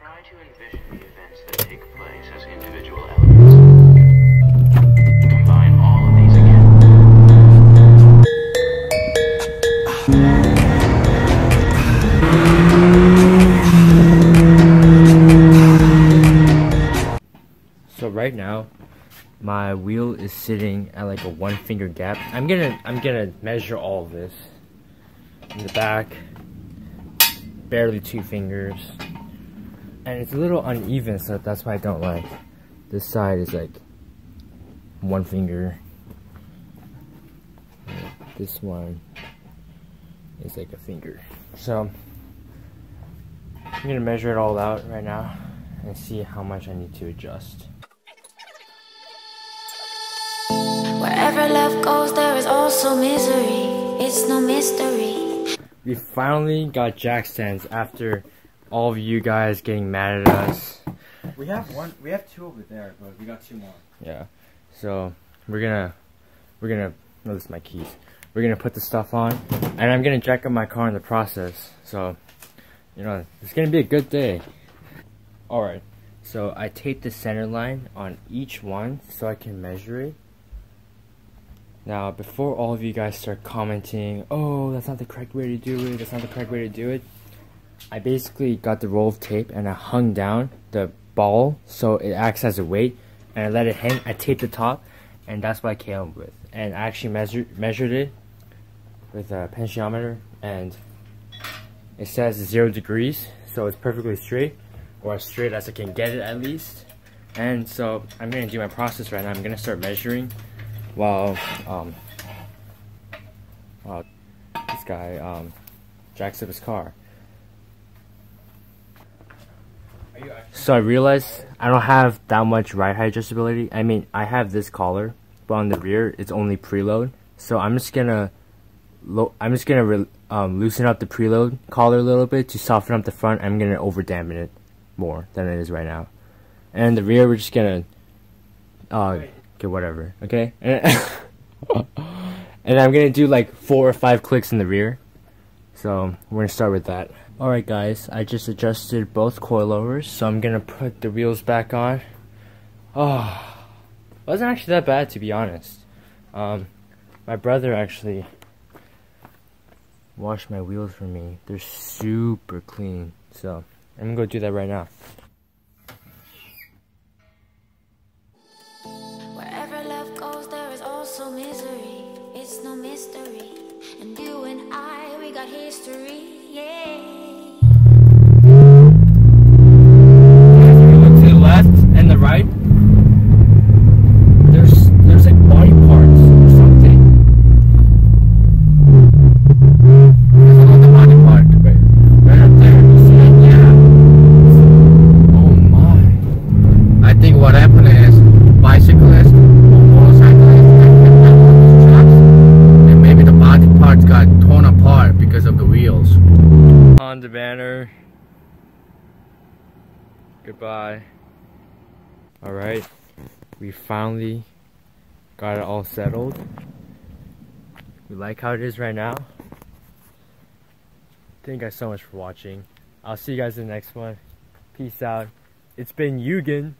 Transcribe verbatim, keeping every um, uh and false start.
Try to envision the events that take place as individual elements. Combine all of these again. So right now, my wheel is sitting at like a one finger gap. I'm gonna I'm gonna measure all of this. In the back, barely two fingers. And it's a little uneven, so that's why I don't like. This side is like one finger. This one is like a finger. So I'm gonna measure it all out right now and see how much I need to adjust. Wherever love goes, there is also misery. It's no mystery. We finally got jack stands after all of you guys getting mad at us. We have one. We have two over there, but we got two more. Yeah. So we're gonna, we're gonna. No, this is my keys. We're gonna put the stuff on, and I'm gonna jack up my car in the process. So, you know, it's gonna be a good day. All right. So I tape the center line on each one so I can measure it. Now, before all of you guys start commenting, oh, that's not the correct way to do it. That's not the correct way to do it. I basically got the roll of tape and I hung down the ball so it acts as a weight, and I let it hang. I taped the top, and that's what I came up with. And I actually measured measured it with a potentiometer, and it says zero degrees, so it's perfectly straight, or as straight as I can get it at least. And so I'm gonna do my process right now. I'm gonna start measuring while um while this guy um jacks up his car. So I realized I don't have that much ride height adjustability. I mean, I have this collar, but on the rear it's only preload. So I'm just gonna, lo I'm just gonna re um, loosen up the preload collar a little bit to soften up the front. I'm gonna over dampen it more than it is right now, and the rear we're just gonna uh, get whatever, okay? And, and I'm gonna do like four or five clicks in the rear. So we're gonna start with that. Alright guys, I just adjusted both coilovers, so I'm gonna put the wheels back on. Oh, wasn't actually that bad to be honest. Um, my brother actually washed my wheels for me. They're super clean, so I'm gonna go do that right now. Wherever love goes, there is also misery. It's no mystery. And you and I, we got history, yeah. Right? There's there's like body parts or something. There's another body part right, right up there. You see it? Yeah. Oh my. I think what happened is bicyclists or motorcyclists that kept on those trucks, and maybe the body parts got torn apart because of the wheels. On the banner. Goodbye. Alright, we finally got it all settled. We like how it is right now. Thank you guys so much for watching. I'll see you guys in the next one. Peace out. It's been Yugen.